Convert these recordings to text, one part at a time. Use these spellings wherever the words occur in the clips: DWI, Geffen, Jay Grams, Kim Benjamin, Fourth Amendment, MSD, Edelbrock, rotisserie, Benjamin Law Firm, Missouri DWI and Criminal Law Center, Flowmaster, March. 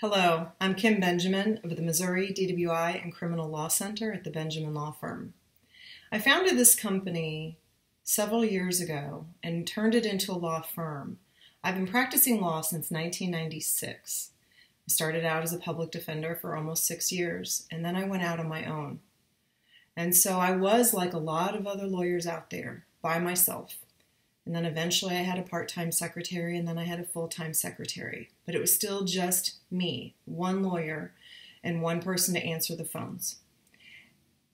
Hello, I'm Kim Benjamin of the Missouri DWI and Criminal Law Center at the Benjamin Law Firm. I founded this company several years ago and turned it into a law firm. I've been practicing law since 1996. I started out as a public defender for almost 6 years, and then I went out on my own. And so I was like a lot of other lawyers out there, by myself. And then eventually I had a part-time secretary, and then I had a full-time secretary. But it was still just me, one lawyer, and one person to answer the phones.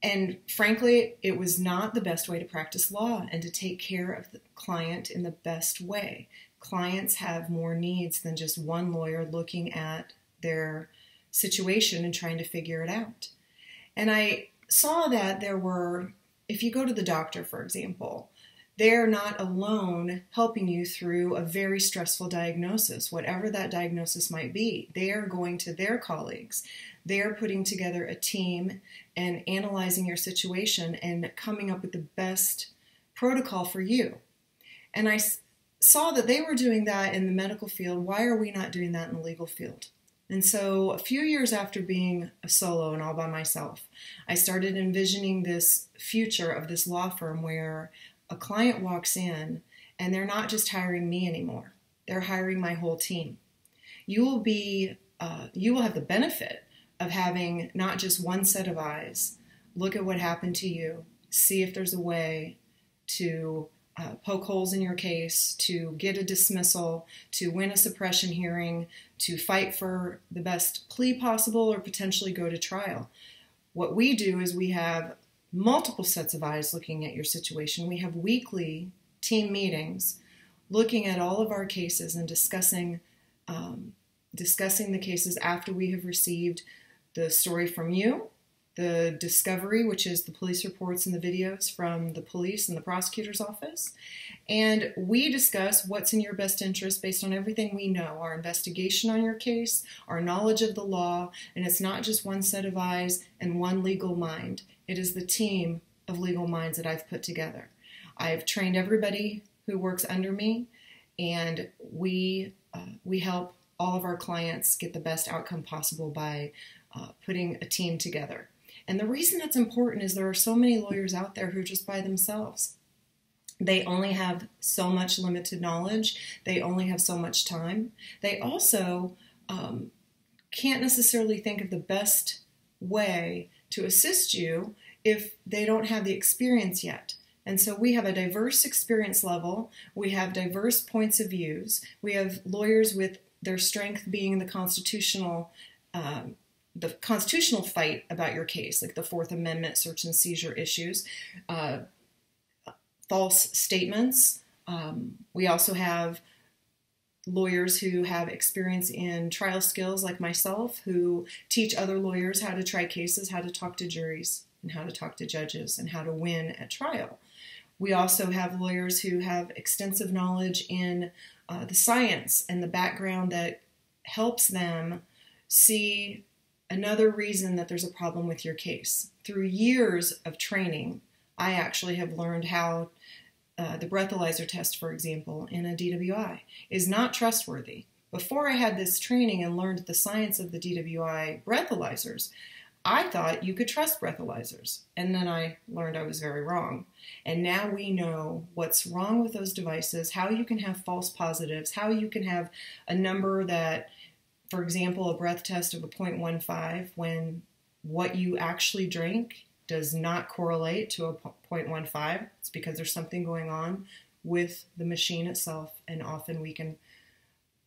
And frankly, it was not the best way to practice law and to take care of the client in the best way. Clients have more needs than just one lawyer looking at their situation and trying to figure it out. And I saw that there were, if you go to the doctor, for example, they're not alone helping you through a very stressful diagnosis, whatever that diagnosis might be. They are going to their colleagues. They are putting together a team and analyzing your situation and coming up with the best protocol for you. And I saw that they were doing that in the medical field. Why are we not doing that in the legal field? And so a few years after being a solo and all by myself, I started envisioning this future of this law firm where a client walks in and they're not just hiring me anymore. They're hiring my whole team. You will have the benefit of having not just one set of eyes look at what happened to you, see if there's a way to poke holes in your case, to get a dismissal, to win a suppression hearing, to fight for the best plea possible, or potentially go to trial. What we do is we have multiple sets of eyes looking at your situation. We have weekly team meetings looking at all of our cases and discussing the cases after we have received the story from you, the discovery, which is the police reports and the videos from the police and the prosecutor's office. And we discuss what's in your best interest based on everything we know, our investigation on your case, our knowledge of the law, and it's not just one set of eyes and one legal mind. It is the team of legal minds that I've put together. I've trained everybody who works under me, and we help all of our clients get the best outcome possible by putting a team together. And the reason that's important is there are so many lawyers out there who are just by themselves. They only have so much limited knowledge. They only have so much time. They also can't necessarily think of the best way to assist you if they don't have the experience yet. And so we have a diverse experience level. We have diverse points of views. We have lawyers with their strength being the constitutional fight about your case, like the Fourth Amendment search and seizure issues, false statements. We also have lawyers who have experience in trial skills, like myself, who teach other lawyers how to try cases, how to talk to juries, and how to talk to judges, and how to win at trial. We also have lawyers who have extensive knowledge in the science and the background that helps them see another reason that there's a problem with your case. Through years of training, I actually have learned how the breathalyzer test, for example, in a DWI is not trustworthy. Before I had this training and learned the science of the DWI breathalyzers, I thought you could trust breathalyzers. And then I learned I was very wrong. And now we know what's wrong with those devices, how you can have false positives, how you can have a number that, for example, a breath test of a 0.15 when what you actually drink does not correlate to a 0.15. It's because there's something going on with the machine itself, and often we can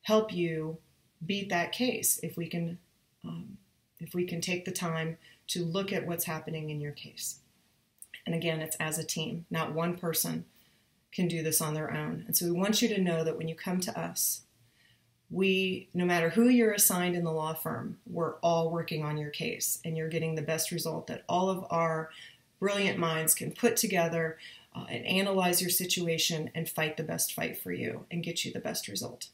help you beat that case if we can take the time to look at what's happening in your case. And again, it's as a team. Not one person can do this on their own. And so we want you to know that when you come to us, no matter who you're assigned in the law firm, we're all working on your case, and you're getting the best result that all of our brilliant minds can put together and analyze your situation and fight the best fight for you and get you the best result.